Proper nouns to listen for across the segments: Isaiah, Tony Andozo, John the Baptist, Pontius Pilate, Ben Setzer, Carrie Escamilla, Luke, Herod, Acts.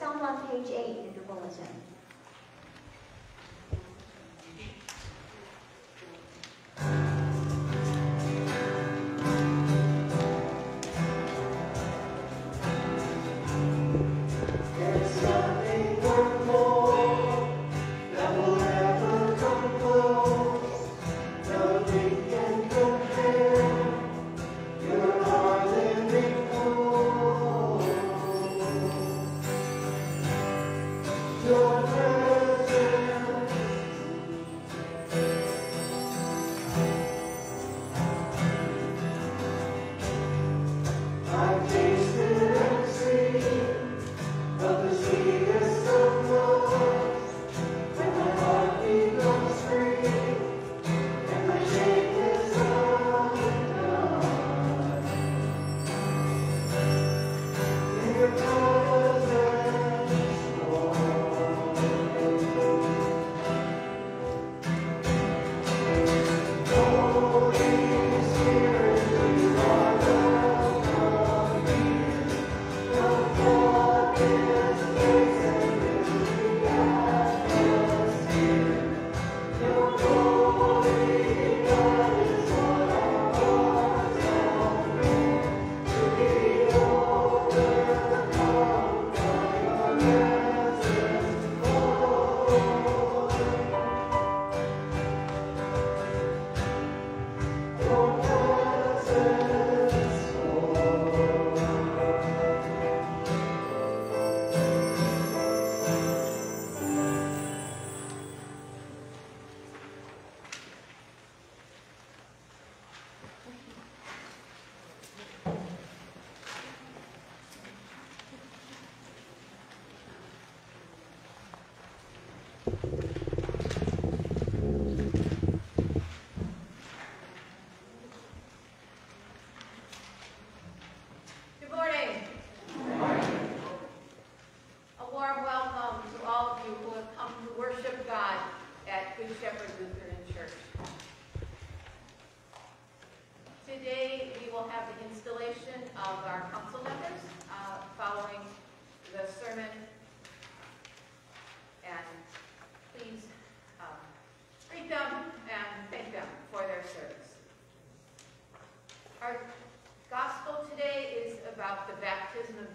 It's found on page 8 in your bulletin.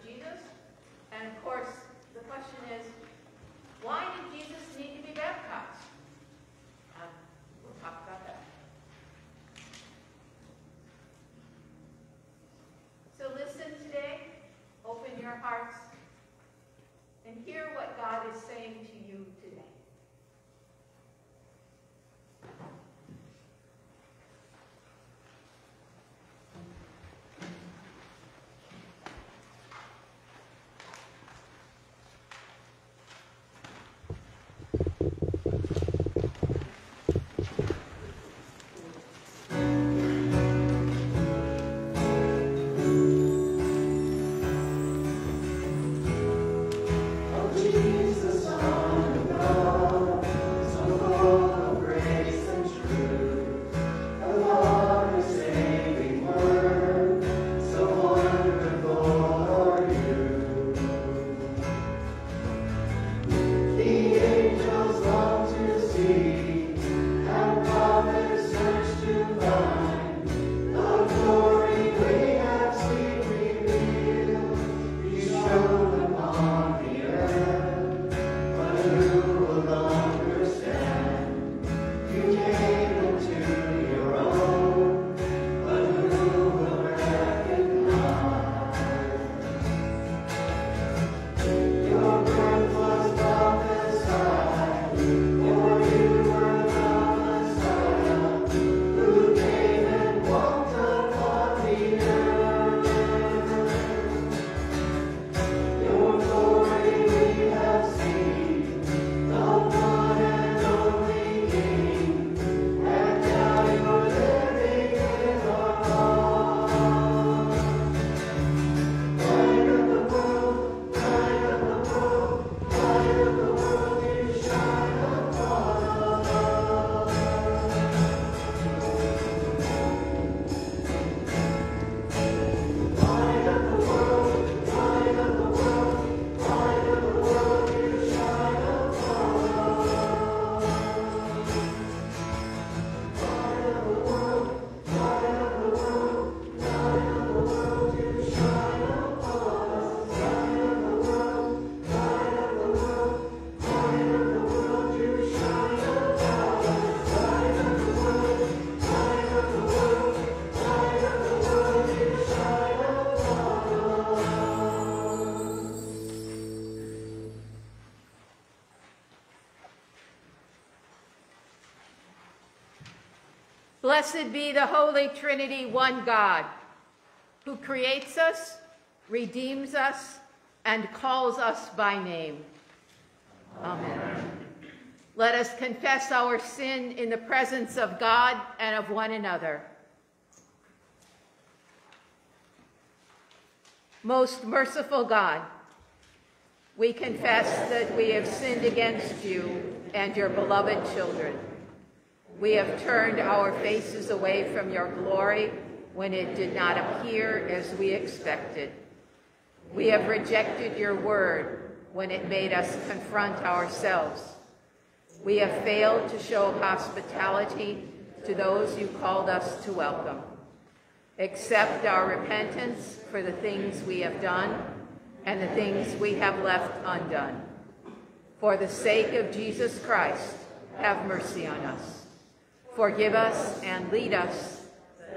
Jesus, Blessed be the Holy Trinity, one God, who creates us, redeems us, and calls us by name. Amen. Let us confess our sin in the presence of God and of one another. Most merciful God, we confess that we have sinned against you and your beloved children. We have turned our faces away from your glory when it did not appear as we expected. We have rejected your word when it made us confront ourselves. We have failed to show hospitality to those you called us to welcome. Accept our repentance for the things we have done and the things we have left undone. For the sake of Jesus Christ, have mercy on us. Forgive us and lead us,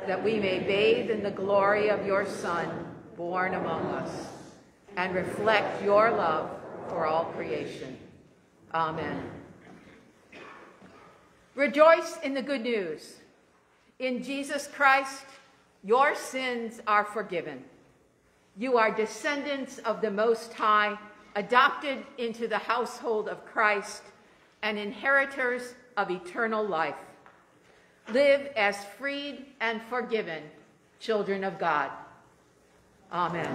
that we may bathe in the glory of your Son, born among us, and reflect your love for all creation. Amen. Rejoice in the good news. In Jesus Christ, your sins are forgiven. You are descendants of the Most High, adopted into the household of Christ, and inheritors of eternal life. Live as freed and forgiven children of God. Amen.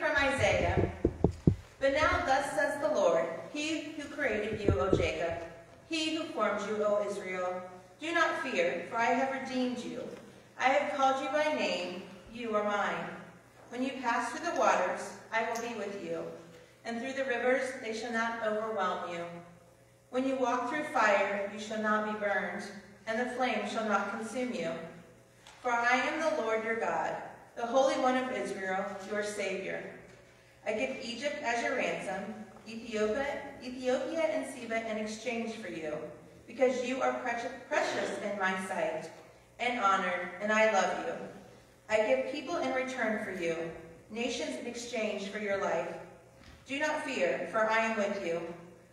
From Isaiah. But now thus says the Lord, he who created you, O Jacob, he who formed you, O Israel, do not fear, for I have redeemed you. I have called you by name, you are mine. When you pass through the waters, I will be with you, and through the rivers they shall not overwhelm you. When you walk through fire, you shall not be burned, and the flame shall not consume you. For I am the Lord your God, the Holy One of Israel, your Savior. I give Egypt as your ransom, Ethiopia and Seba in exchange for you, because you are precious in my sight, and honored, and I love you. I give people in return for you, nations in exchange for your life. Do not fear, for I am with you.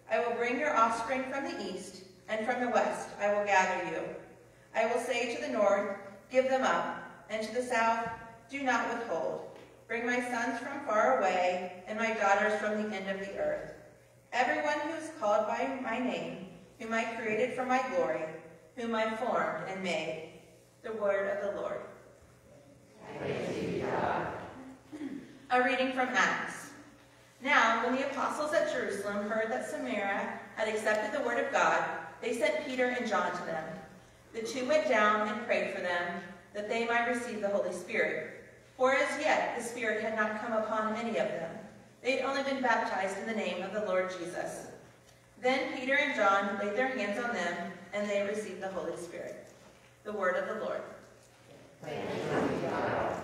I will bring your offspring from the east, and from the west I will gather you. I will say to the north, give them up, and to the south, do not withhold. Bring my sons from far away, and my daughters from the end of the earth. Everyone who is called by my name, whom I created for my glory, whom I formed and made. The word of the Lord. Praise be to God. A reading from Acts. Now, when the apostles at Jerusalem heard that Samaria had accepted the word of God, they sent Peter and John to them. The two went down and prayed for them, that they might receive the Holy Spirit. For as yet the Spirit had not come upon any of them. They had only been baptized in the name of the Lord Jesus. Then Peter and John laid their hands on them, and they received the Holy Spirit. The word of the Lord. Thanks be to God.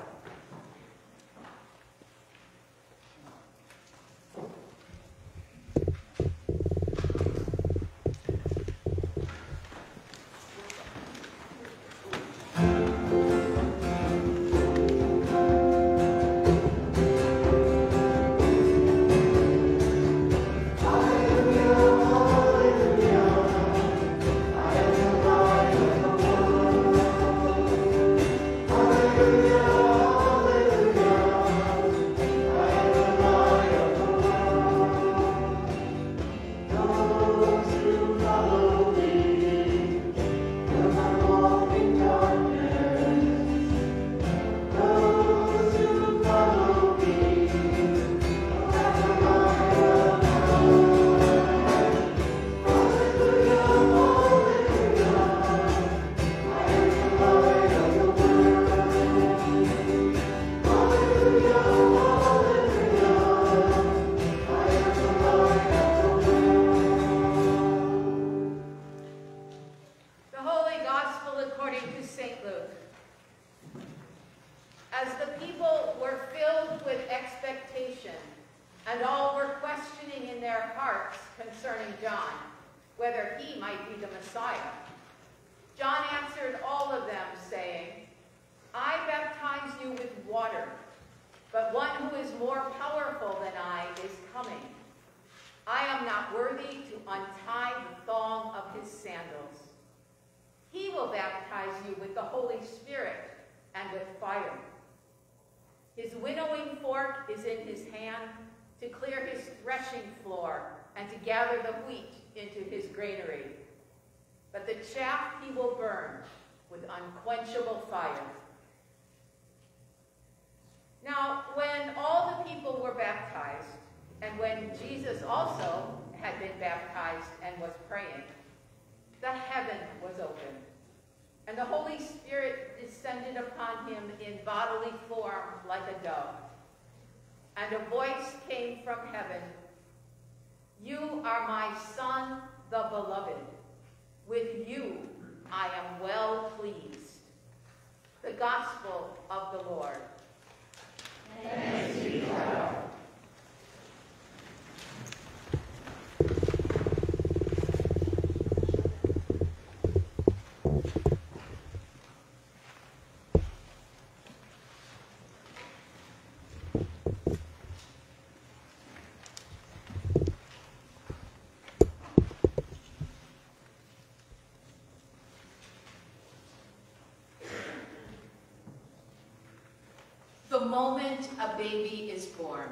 The moment a baby is born,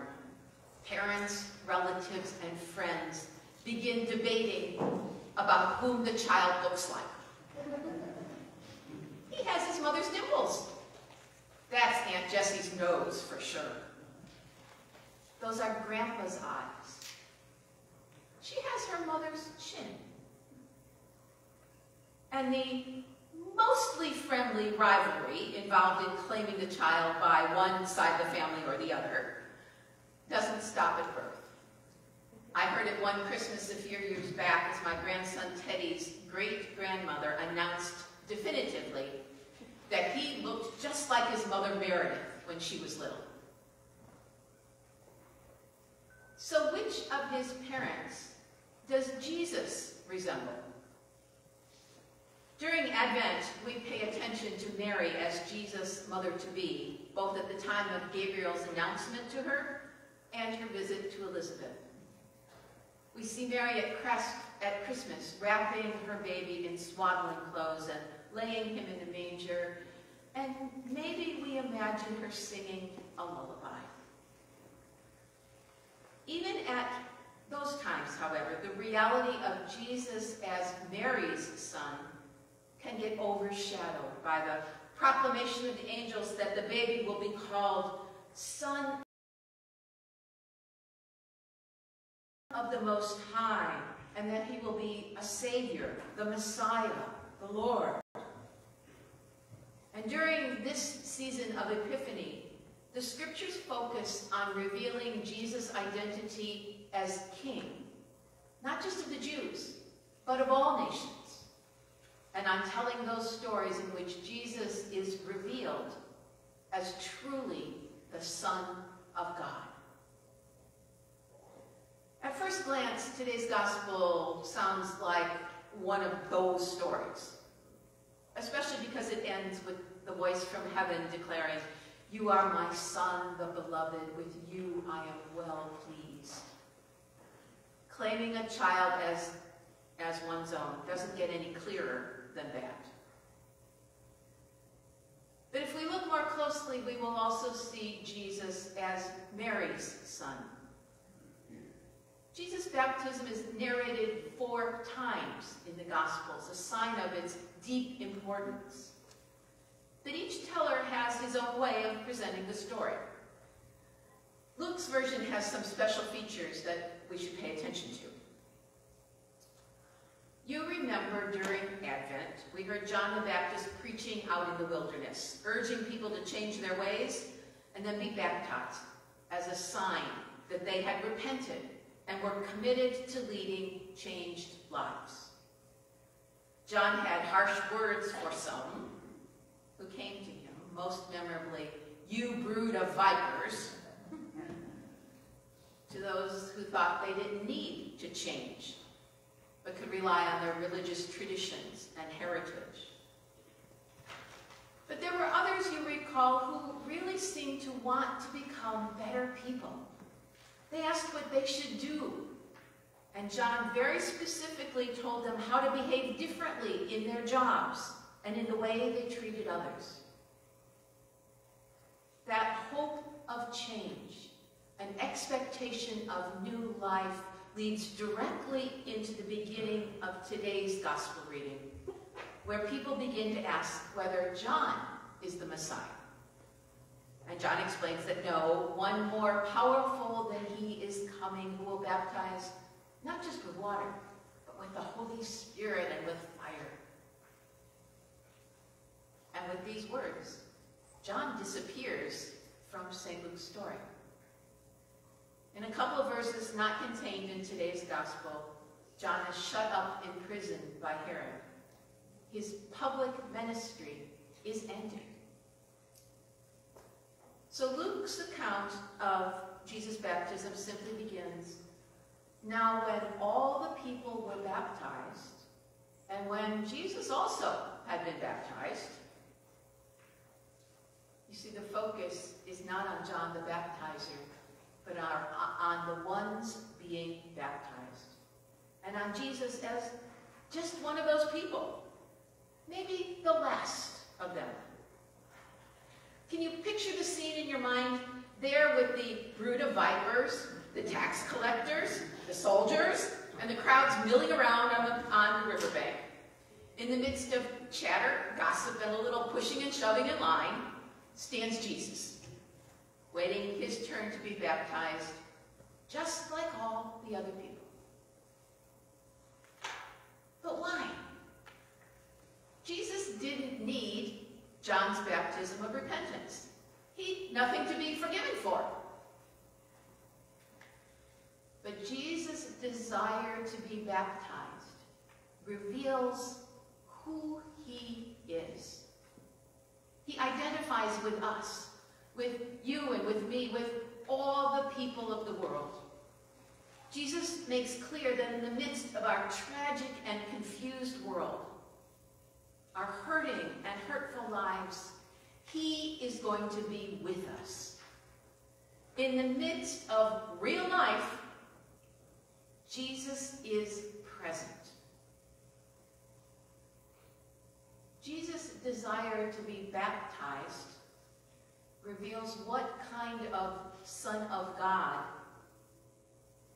parents, relatives, and friends begin debating about whom the child looks like. He has his mother's dimples. That's Aunt Jessie's nose for sure. Those are Grandpa's eyes. She has her mother's chin. And the mostly friendly rivalry involved in claiming the child by one side of the family or the other doesn't stop at birth. I heard it one Christmas a few years back as my grandson Teddy's great-grandmother announced definitively that he looked just like his mother Meredith when she was little. So which of his parents does Jesus resemble? During Advent, we pay attention to Mary as Jesus' mother-to-be, both at the time of Gabriel's announcement to her and her visit to Elizabeth. We see Mary at Christmas, wrapping her baby in swaddling clothes and laying him in the manger, and maybe we imagine her singing a lullaby. Even at those times, however, the reality of Jesus as Mary's son can get overshadowed by the proclamation of the angels that the baby will be called Son of the Most High, and that he will be a Savior, the Messiah, the Lord. And during this season of Epiphany, the scriptures focus on revealing Jesus' identity as King, not just of the Jews, but of all nations, and on telling those stories in which Jesus is revealed as truly the Son of God. At first glance, today's gospel sounds like one of those stories, especially because it ends with the voice from heaven declaring, "You are my Son, the Beloved, with you I am well pleased." Claiming a child as one's own doesn't get any clearer than that. But if we look more closely, we will also see Jesus as Mary's son. Jesus' baptism is narrated 4 times in the Gospels, a sign of its deep importance. But each teller has his own way of presenting the story. Luke's version has some special features that we should pay attention to. You remember during Advent, we heard John the Baptist preaching out in the wilderness, urging people to change their ways and then be baptized as a sign that they had repented and were committed to leading changed lives. John had harsh words for some who came to him, most memorably, "You brood of vipers," to those who thought they didn't need to change, but could rely on their religious traditions and heritage. But there were others, you recall, who really seemed to want to become better people. They asked what they should do, and John very specifically told them how to behave differently in their jobs and in the way they treated others. That hope of change, an expectation of new life, leads directly into the beginning of today's gospel reading, where people begin to ask whether John is the Messiah. And John explains that no, one more powerful than he is coming, who will baptize not just with water, but with the Holy Spirit and with fire. And with these words, John disappears from St. Luke's story. In a couple of verses not contained in today's gospel, John is shut up in prison by Herod. His public ministry is ended. So Luke's account of Jesus' baptism simply begins, "Now when all the people were baptized, and when Jesus also had been baptized." You see, the focus is not on John the Baptizer, but on the ones being baptized, and on Jesus as just one of those people, maybe the last of them. Can you picture the scene in your mind there with the brood of vipers, the tax collectors, the soldiers, and the crowds milling around on the riverbank? In the midst of chatter, gossip, and a little pushing and shoving in line, stands Jesus, waiting his turn to be baptized, just like all the other people. But why? Jesus didn't need John's baptism of repentance. He had nothing to be forgiven for. But Jesus' desire to be baptized reveals who he is. He identifies with us, with you and with me, with all the people of the world. Jesus makes clear that in the midst of our tragic and confused world, our hurting and hurtful lives, he is going to be with us. in the midst of real life, Jesus is present. Jesus' desire to be baptized reveals what kind of Son of God,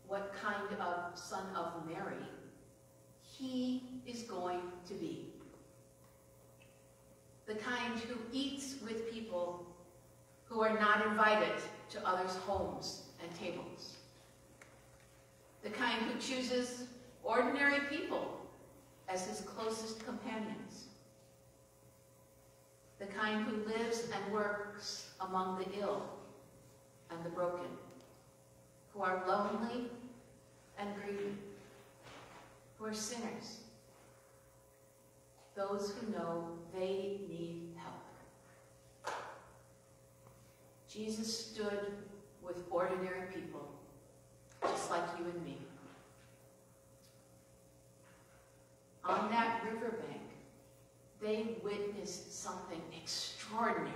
what kind of Son of Mary he is going to be. The kind who eats with people who are not invited to others' homes and tables. The kind who chooses ordinary people as his closest companions. The kind who lives and works among the ill and the broken, who are lonely and grieving, who are sinners, those who know they need help. Jesus stood with ordinary people, just like you and me. On that riverbank, they witnessed something extraordinary.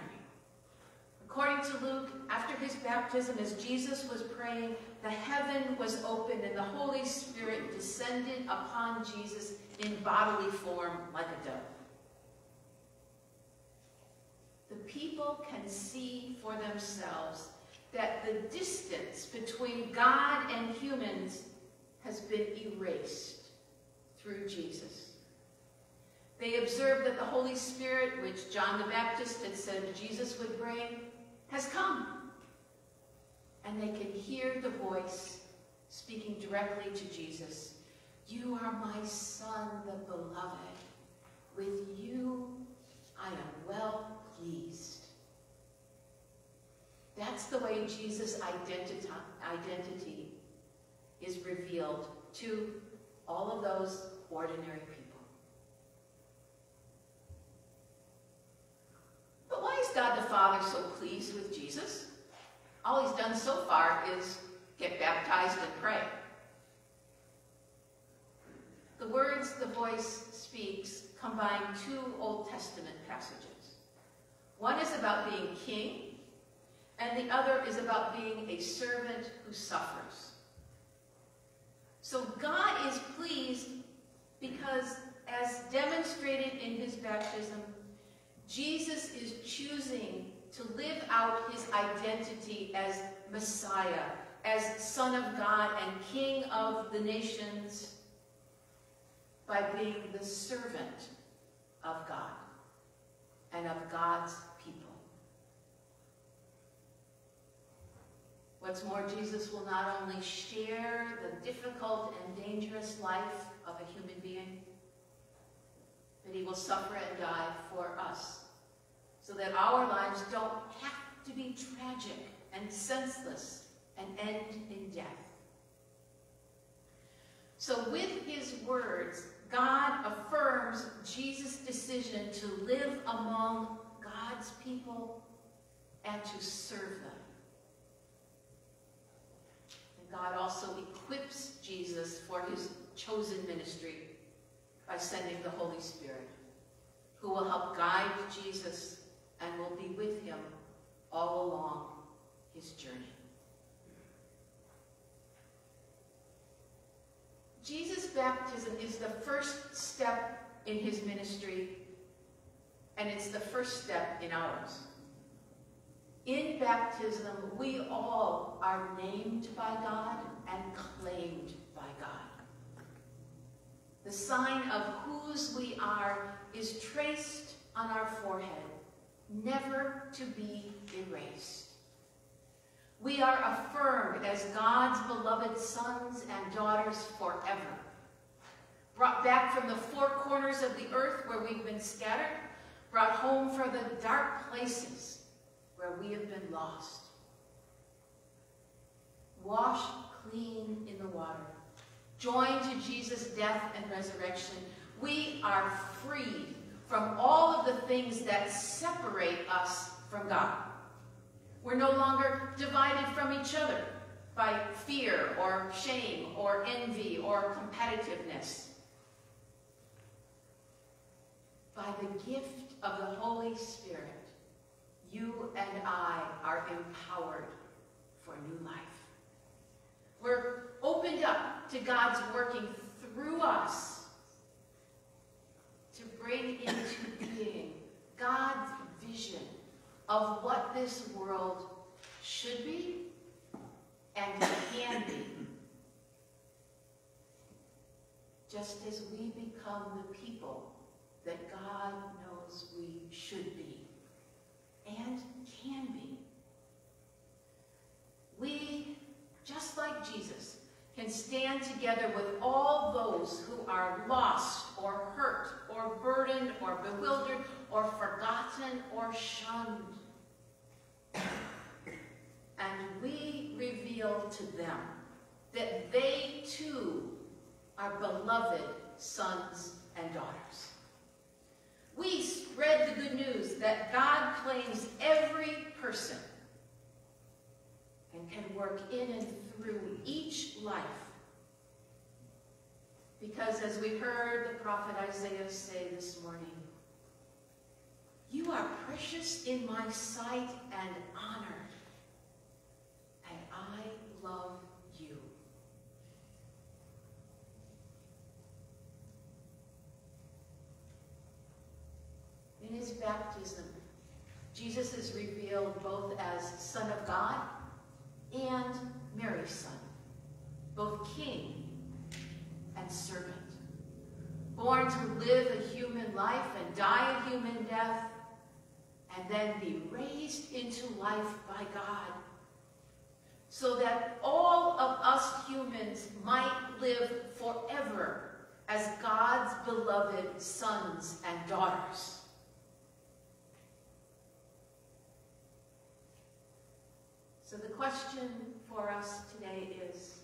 According to Luke, after his baptism, as Jesus was praying, the heaven was opened and the Holy Spirit descended upon Jesus in bodily form like a dove. The people can see for themselves that the distance between God and humans has been erased through Jesus. They observe that the Holy Spirit, which John the Baptist had said Jesus would bring, has come. And they can hear the voice speaking directly to Jesus. You are my Son, the beloved. With you I am well pleased. That's the way Jesus' identity is revealed to all of those ordinary people. But why is God the Father so pleased with Jesus? All he's done so far is get baptized and pray. The words the voice speaks combine two Old Testament passages. One is about being king, and the other is about being a servant who suffers. So God is pleased because, as demonstrated in his baptism, Jesus is choosing to live out his identity as Messiah, as Son of God and King of the nations, by being the servant of God and of God's people. What's more, Jesus will not only share the difficult and dangerous life of a human being, but he will suffer and die for us, so that our lives don't have to be tragic and senseless and end in death. So with his words, God affirms Jesus' decision to live among God's people and to serve them. And God also equips Jesus for his chosen ministry by sending the Holy Spirit, who will help guide Jesus and will be with him all along his journey. Jesus' baptism is the first step in his ministry, and it's the first step in ours. In baptism, we all are named by God and claimed by God. The sign of whose we are is traced on our forehead, never to be erased. We are affirmed as God's beloved sons and daughters forever, brought back from the four corners of the earth where we've been scattered, brought home from the dark places where we have been lost. Washed clean in the water, joined to Jesus' death and resurrection, we are freed from all of the things that separate us from God. We're no longer divided from each other by fear or shame or envy or competitiveness. By the gift of the Holy Spirit, you and I are empowered for for new life. We're opened up to God's working through us to bring into being God's vision of what this world should be and can be. Just as we become the people that God knows we should be and can be, we, just like Jesus, can stand together with all those who are lost or hurt or burdened or bewildered or forgotten or shunned. And we reveal to them that they too are beloved sons and daughters. We spread the good news that God claims every person and can work in and through each life. Because as we heard the prophet Isaiah say this morning, you are precious in my sight and honored, and I love you. In his baptism, Jesus is revealed both as Son of God and Mary's son, both king and servant, born to live a human life and die a human death, and then be raised into life by God, so that all of us humans might live forever as God's beloved sons and daughters. So the question for us today is,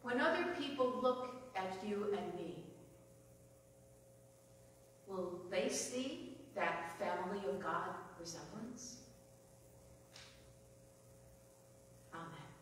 when other people look at you and me, will they see that family of God resemblance? Amen.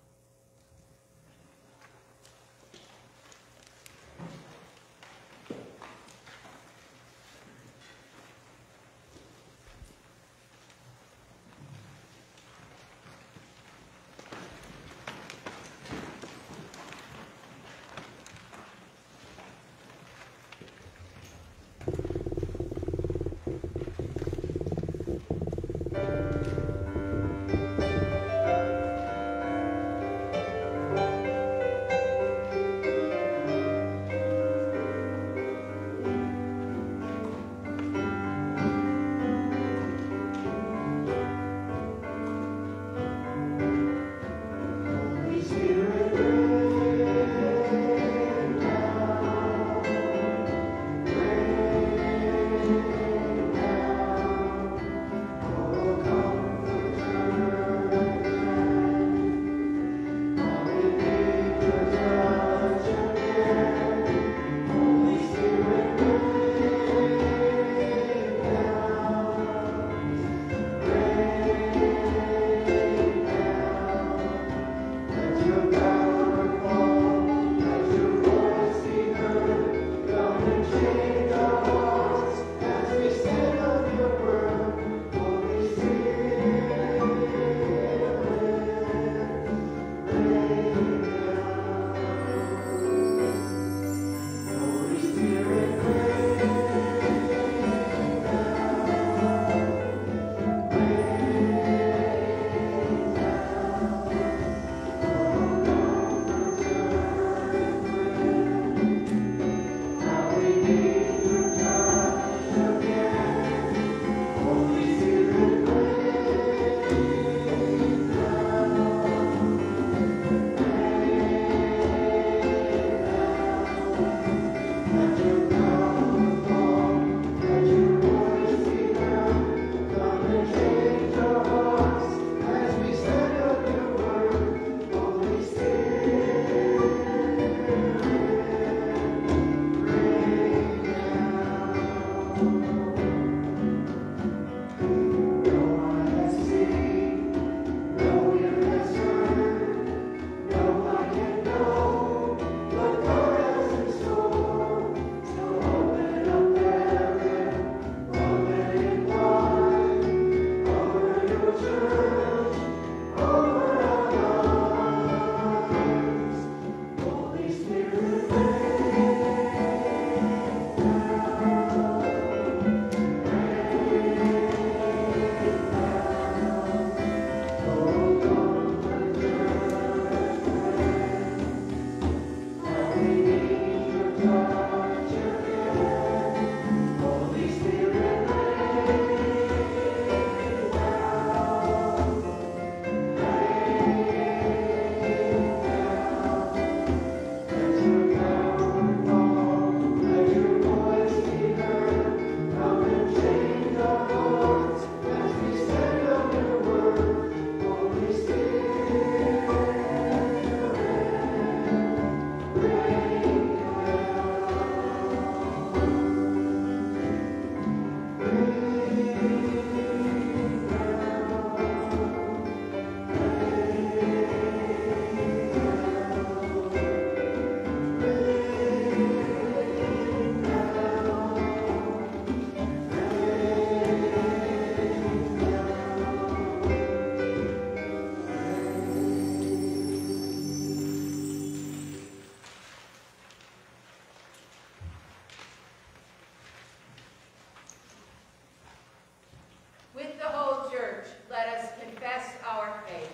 let us confess our faith.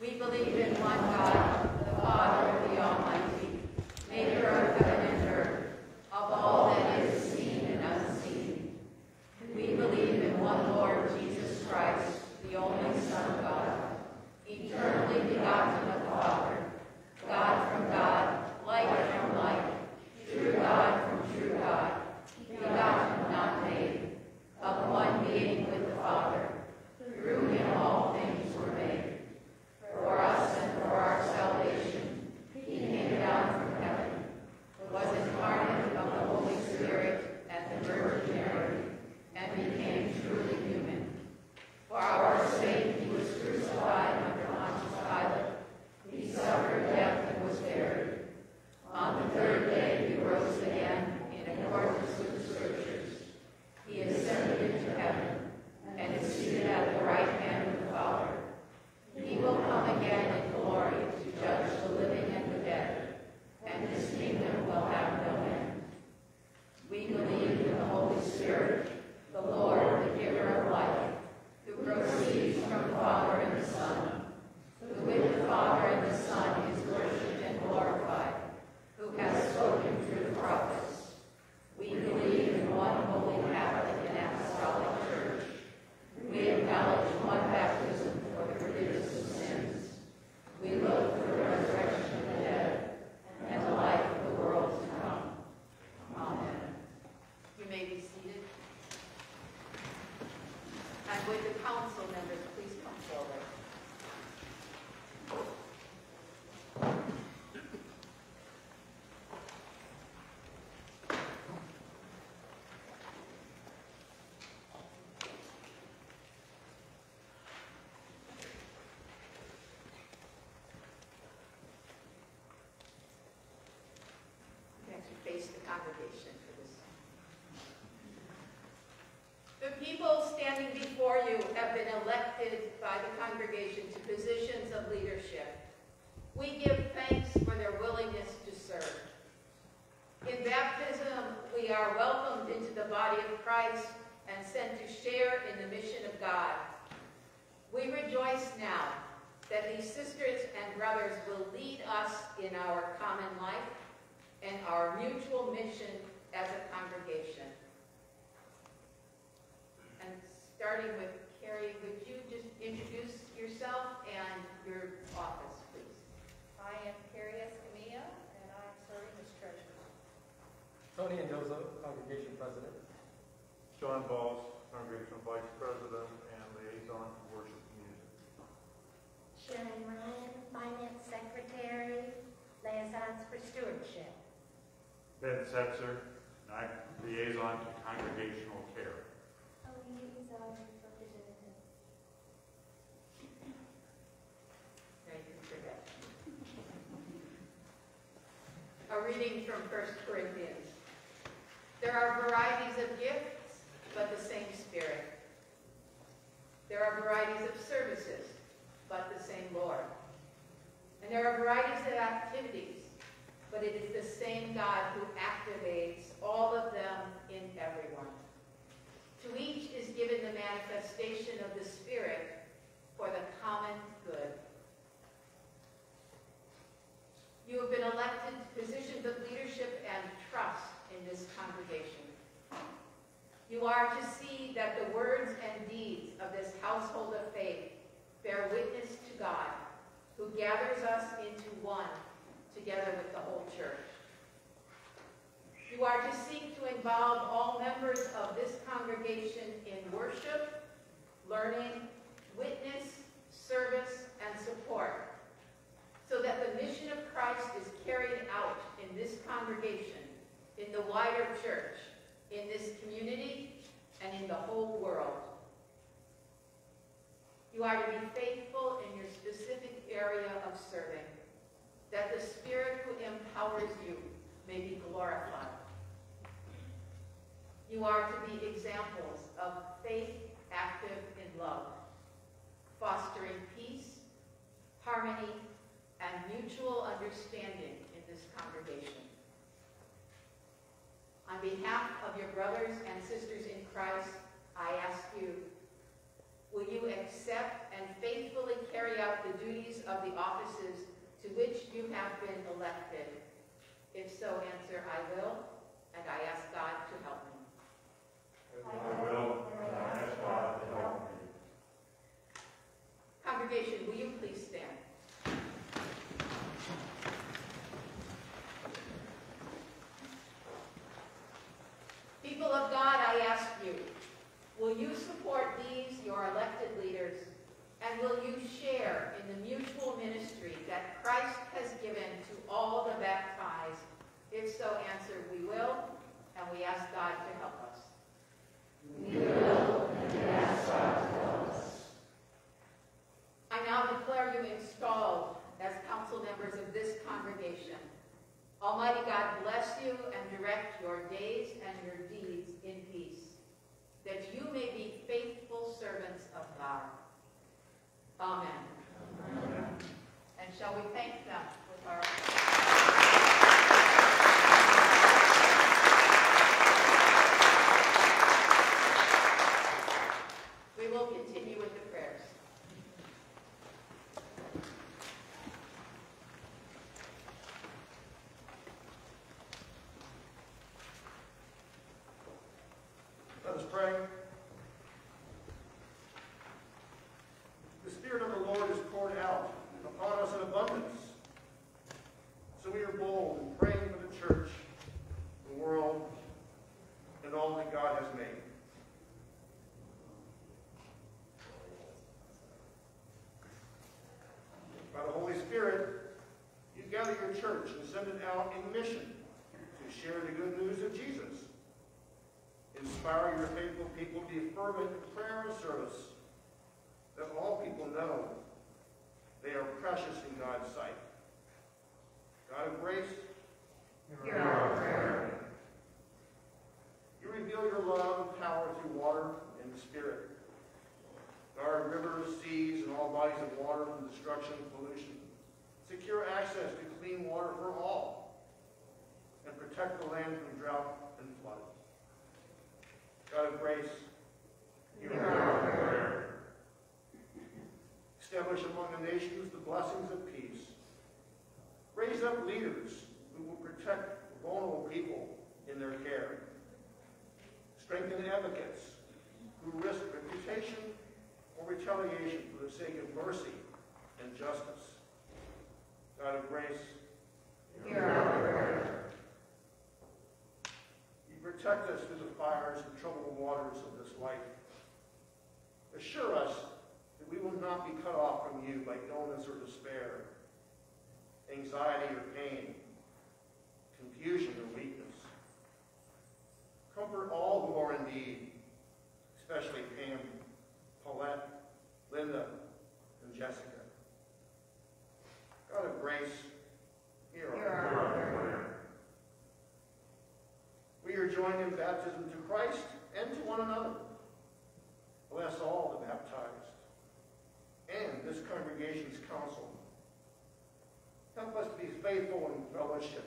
We believe in one God, the Father, the Almighty, maker of heaven and earth, of all that is seen and unseen. We believe in one Lord Jesus Christ, the only Son of God, eternally begotten of the Father, God from God, light from light, true God from true God, begotten, not made, of one being with the Father. Through him all things were made. For us and for our salvation, he came down from heaven, was incarnate of the Holy Spirit at the Virgin Mary, and became truly human. For our sake he was crucified under Pontius Pilate. He suffered death and was buried. On the third day he rose again in accordance with the Scriptures. He ascended into heaven and is seated at the right hand of the Father. He will come again in glory to judge the living and the dead, and his kingdom will have no end. We believe in the Holy Spirit, the Lord, the giver of life, who proceeds from the Father and the Son, who with the Father and the Son is worshipped and glorified, who has spoken through the prophets. We believe in one holy Catholic and apostolic church. We acknowledge one baptism for the forgiveness of sins. We look for the resurrection of the dead and the life of the world to come. Amen. You may be seated. And would the council members please come forward. The congregation for this. The people standing before you have been elected by the congregation to positions of leadership. We give thanks for their willingness to serve. In baptism, we are welcomed into the body of Christ and sent to share in the mission of God. We rejoice now that these sisters and brothers will lead us in our common life and our mutual mission as a congregation. And starting with Carrie, would you just introduce yourself and your office, please? I am Carrie Escamilla, and I'm serving as treasurer. Tony Andozo, congregation president. John Balls, congregational vice president and liaison for worship and music. Sharon Ryan, finance secretary, liaisons for stewardship. Ben Setzer, and I'm liaison to congregational care. Liaison representative. Thank you for that. A reading from 1 Corinthians. There are varieties of gifts, but the same Spirit. There are varieties of services, but the same Lord. And there are varieties of activities, but it is the same God who activates all of them in everyone. To each is given the manifestation of the Spirit for the common good. You have been elected to positions of leadership and trust in this congregation. You are to see that the words and deeds of this household of faith bear witness to God, who gathers us into one together with the whole church. You are to seek to involve all members of this congregation in worship, learning, witness, service, and support, so that the mission of Christ is carried out in this congregation, in the wider church, in this community, and in the whole world. You are to be faithful in your specific area of serving, that the Spirit who empowers you may be glorified. You are to be examples of faith active in love, fostering peace, harmony, and mutual understanding in this congregation. On behalf of your brothers and sisters in Christ, I ask you, will you And will you share in the mutual ministry that Christ has given to all the baptized? If so, answer, we will, and we ask God to help us. We will, and we ask God to help us. I now declare you installed as council members of this congregation. Almighty God bless you and direct your days and your deeds in peace, that you may be faithful servants of God. Amen. Amen. And shall we thank them with our... church and send it out in mission to share the good news of Jesus. Inspire your faithful people to be fervent in prayer and service, that all people know they are precious in God's sight. God of grace, hear our prayer. You reveal your love and power through water and the Spirit. Guard rivers, seas, and all bodies of water from destruction and pollution. Secure access to clean water for all, and protect the land from drought and flood. God of grace, hear our prayer. Establish among the nations the blessings of peace. Raise up leaders who will protect vulnerable people in their care. Strengthen advocates who risk reputation or retaliation for the sake of mercy and justice. God of grace, hear our prayer. You protect us through the fires and troubled waters of this life. Assure us that we will not be cut off from you by illness or despair, anxiety or pain, confusion or weakness. Comfort all who are in need, especially Pam, Paulette, Linda, and Jessica. God of grace, hear our prayer. We are joined in baptism to Christ and to one another. Bless all the baptized and this congregation's council. Help us to be faithful in fellowship,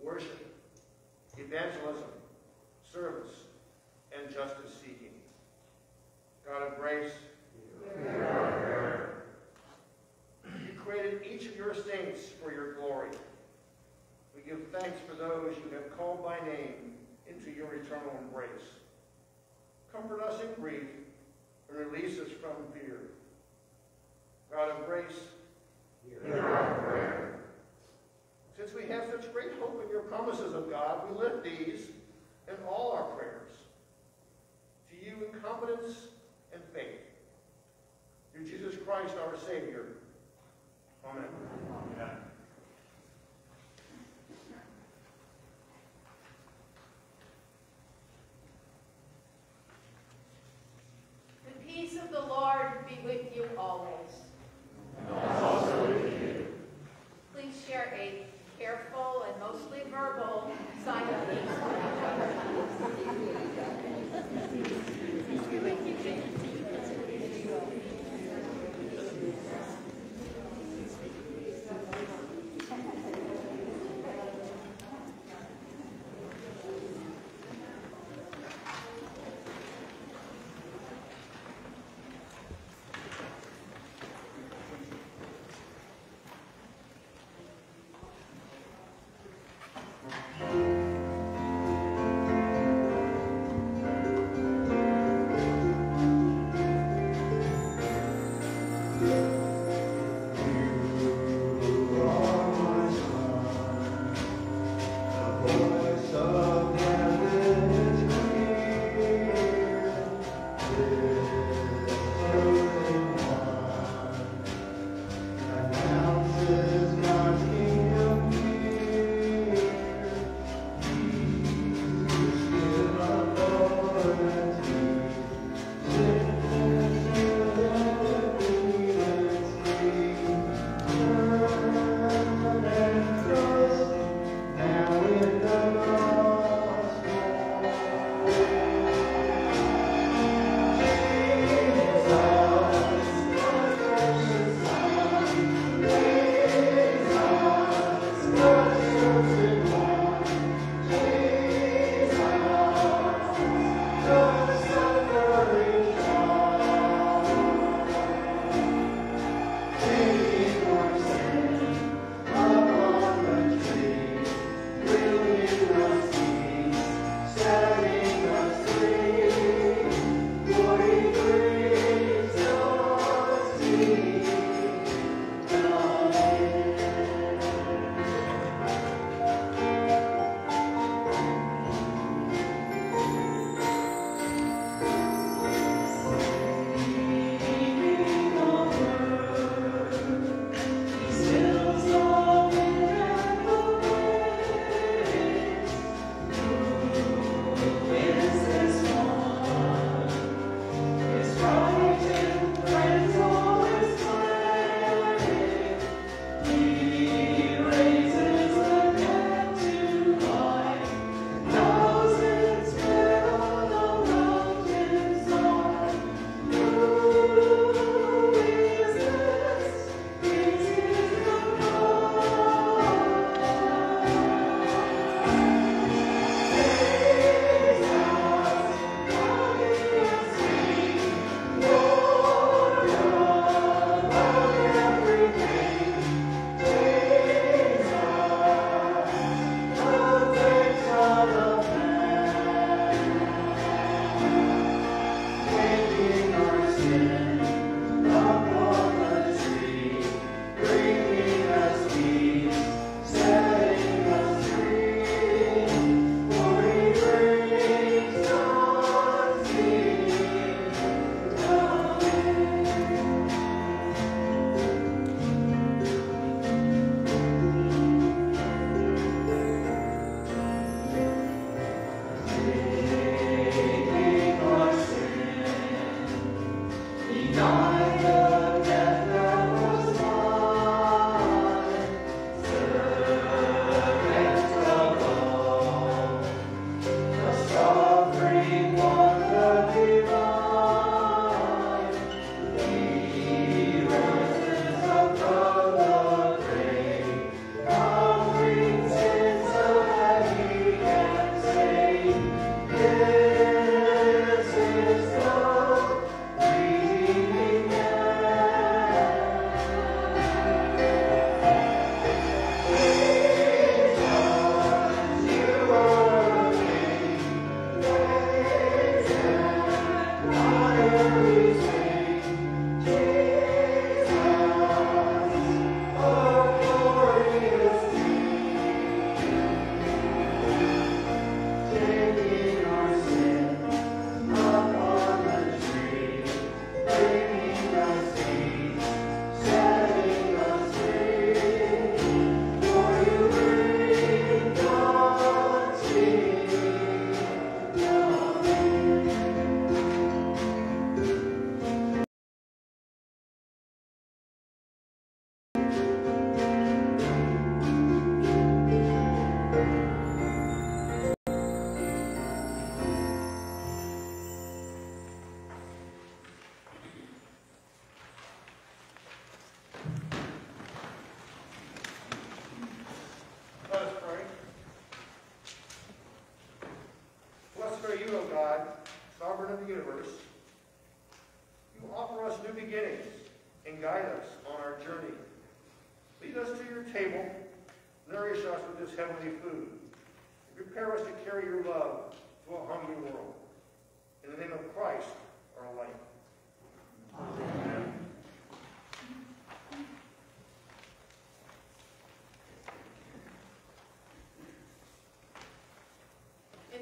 worship, evangelism, service, and justice seeking. God of grace, hear our prayer. Created each of your saints for your glory. We give thanks for those you have called by name into your eternal embrace. Comfort us in grief and release us from fear. God of grace, hear our prayer. Since we have such great hope in your promises of God, we lift these and all our prayers to you in confidence and faith. Through Jesus Christ, our Savior. Amen. Amen. The peace of the Lord be with you always. And also with you. Please share a careful and mostly verbal sign of peace with each other.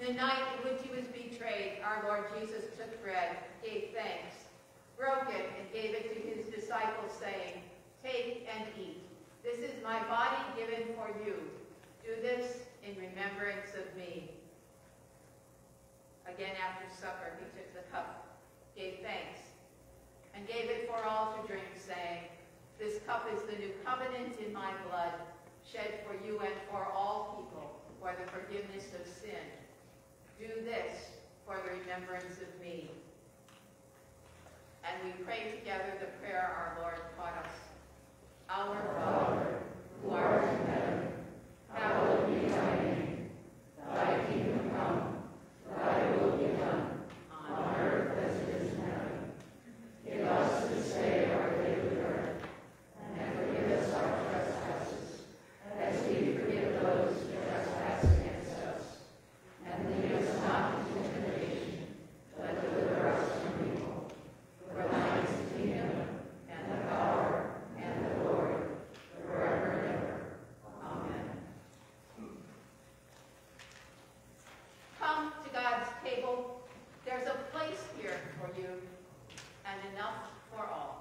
The night in which he was betrayed, our Lord Jesus took bread, gave thanks, broke it, and gave it to his disciples, saying, "Take and eat. This is my body given for you. Do this in remembrance of me." Again after supper, he took the cup, gave thanks, and gave it for all to drink, saying, "This cup is the new covenant in my blood, shed for you and for all people for the forgiveness of sin. Do this for the remembrance of me." And we pray together the prayer our Lord taught us. Our Father, who art in heaven, hallowed be thy name. Thy kingdom come, thy will be done, on earth as it is in heaven. Give us this day our daily bread, and forgive us our trespasses, as we forgive those who trespass against us. And lead us not into temptation, but deliver us from evil. For thine is the kingdom, and the power, and the glory, forever and ever. Amen. Come to God's table. There's a place here for you, and enough for all.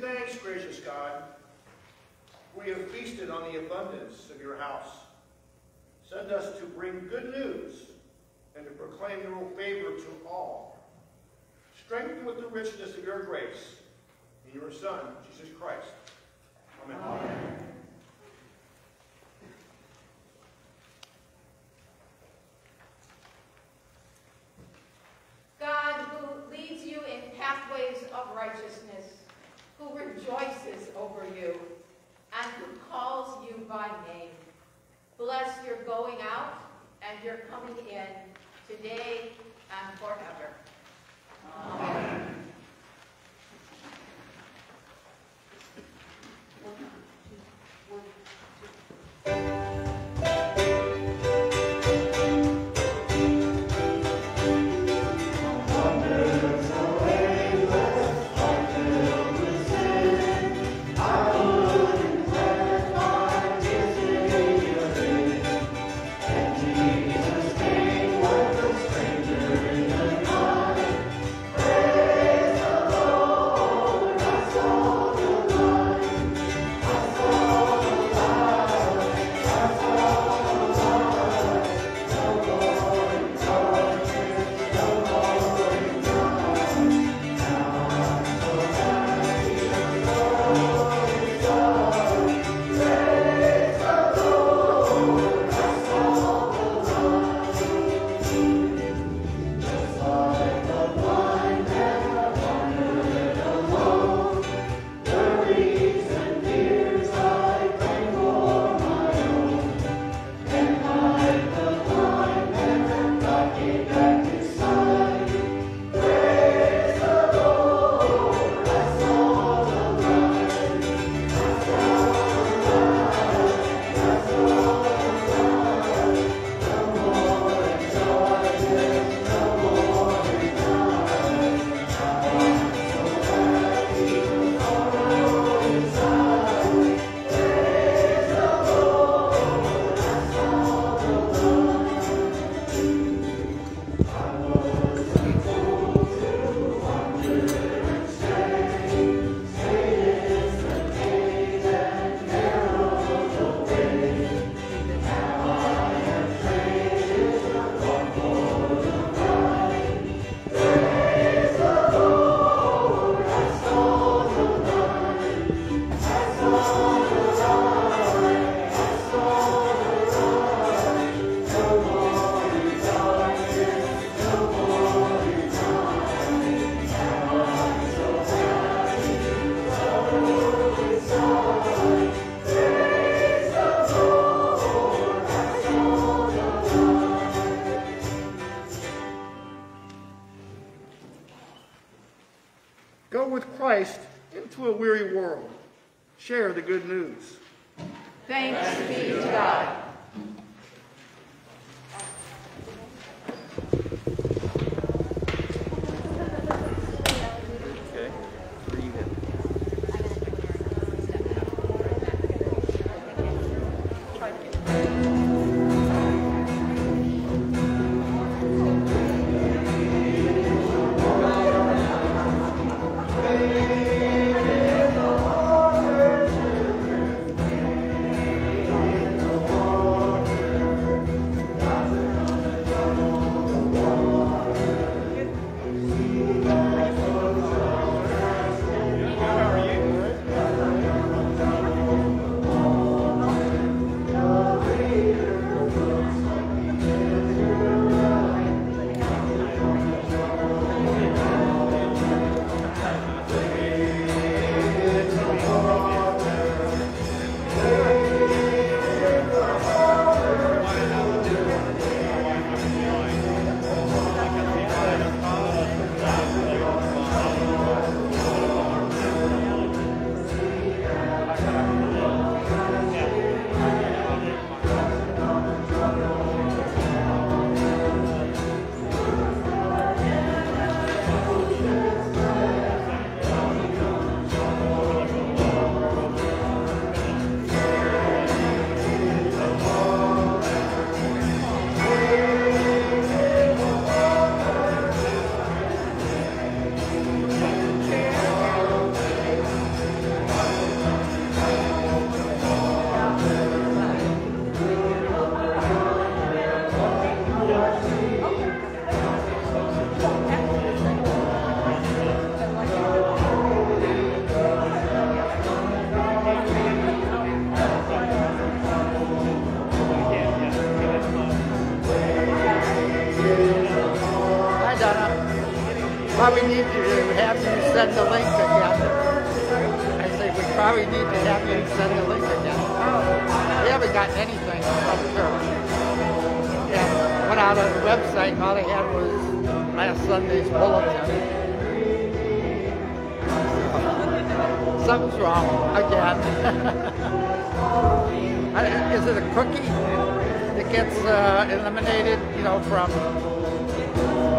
give thanks, gracious God. We have feasted on the abundance of your house. Send us to bring good news and to proclaim your favor to all. Strengthen with the richness of your grace in your Son, Jesus Christ. Amen. Amen. God, who leads you in pathways of righteousness, who rejoices over you, and who calls you by name, bless your going out and your coming in, today and forever. Amen. Into a weary world, share the good news. Thanks be to God. send the link again. I say, we probably need to have you send the link again. We haven't gotten anything from church. And went out on the website, and all they had was last Sunday's bulletin. Something's wrong again. Is it a cookie that gets eliminated, you know, from